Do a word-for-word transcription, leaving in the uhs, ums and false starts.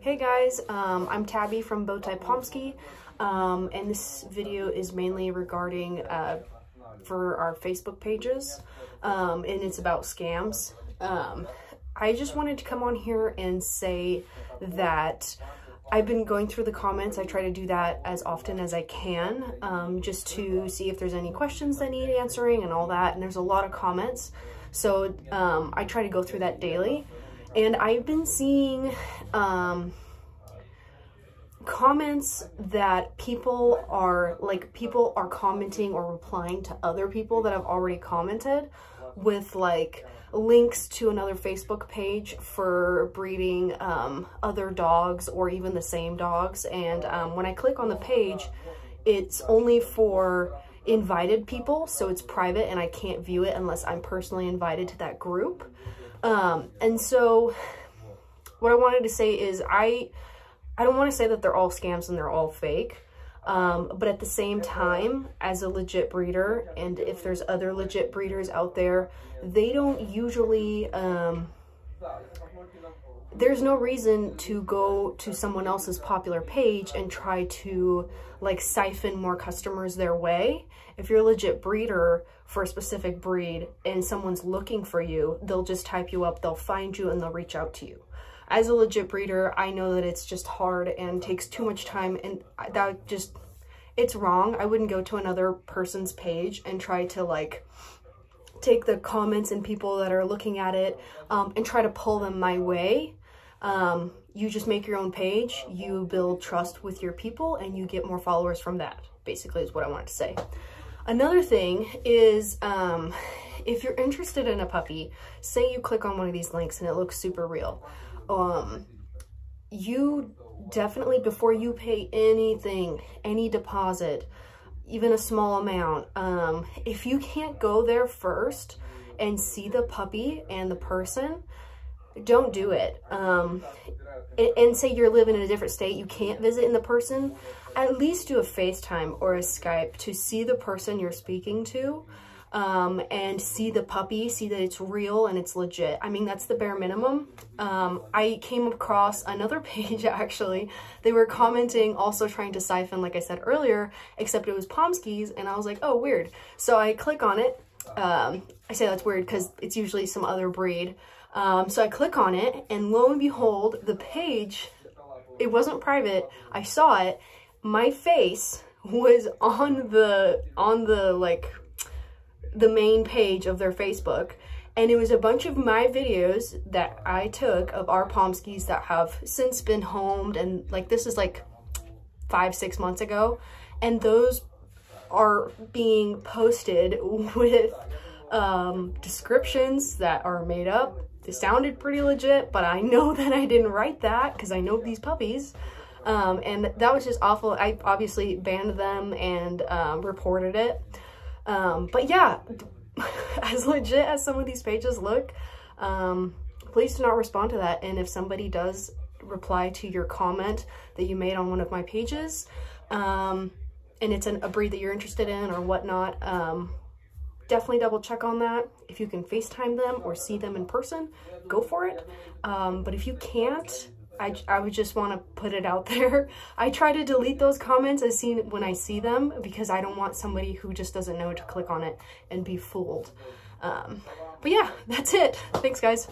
Hey guys, um, I'm Tabby from Bowtie Pomsky, um, and this video is mainly regarding uh, for our Facebook pages, um, and it's about scams. Um, I just wanted to come on here and say that I've been going through the comments. I try to do that as often as I can, um, just to see if there's any questions that need answering and all that, and there's a lot of comments, so um, I try to go through that daily. And I've been seeing um, comments that people are, like, people are commenting or replying to other people that have already commented with, like, links to another Facebook page for breeding um, other dogs or even the same dogs. And um, when I click on the page, it's only for invited people, so it's private and I can't view it unless I'm personally invited to that group. Um, and so what I wanted to say is I, I don't want to say that they're all scams and they're all fake. Um, but at the same time, as a legit breeder, and if there's other legit breeders out there, they don't usually, um, there's no reason to go to someone else's popular page and try to, like, siphon more customers their way. If you're a legit breeder for a specific breed and someone's looking for you, they'll just type you up, they'll find you, and they'll reach out to you. As a legit breeder, I know that it's just hard and takes too much time, and that just, it's wrong. I wouldn't go to another person's page and try to, like, take the comments and people that are looking at it um, and try to pull them my way. Um, you just make your own page, you build trust with your people, and you get more followers from that, basically, is what I wanted to say. Another thing is, um, if you're interested in a puppy, say you click on one of these links and it looks super real. Um, you definitely, before you pay anything, any deposit, even a small amount, um, if you can't go there first and see the puppy and the person, don't do it. Um, and, and say you're living in a different state, you can't visit in the person, at least do a FaceTime or a Skype to see the person you're speaking to, um, and see the puppy, see that it's real and it's legit. I mean, that's the bare minimum. Um, I came across another page, actually. They were commenting, also trying to siphon, like I said earlier, except it was Pomsky's, and I was like, oh, weird. So I click on it. Um, I say that's weird because it's usually some other breed. Um, so I click on it, and lo and behold, the page, it wasn't private, I saw it, my face was on the, on the, like, the main page of their Facebook, and it was a bunch of my videos that I took of our Pomskys that have since been homed, and, like, this is, like, five, six months ago, and those are being posted with, um, descriptions that are made up. It sounded pretty legit, but I know that I didn't write that because I know these puppies. Um, and that was just awful. I obviously banned them and um, reported it. Um, but yeah, as legit as some of these pages look, um, please do not respond to that. And if somebody does reply to your comment that you made on one of my pages, um, and it's an, a breed that you're interested in or whatnot, um, definitely double check on that. If you can FaceTime them or see them in person, go for it. Um, but if you can't, I, I would just want to put it out there. I try to delete those comments as seen when I see them because I don't want somebody who just doesn't know to click on it and be fooled. Um, but yeah, that's it. Thanks, guys.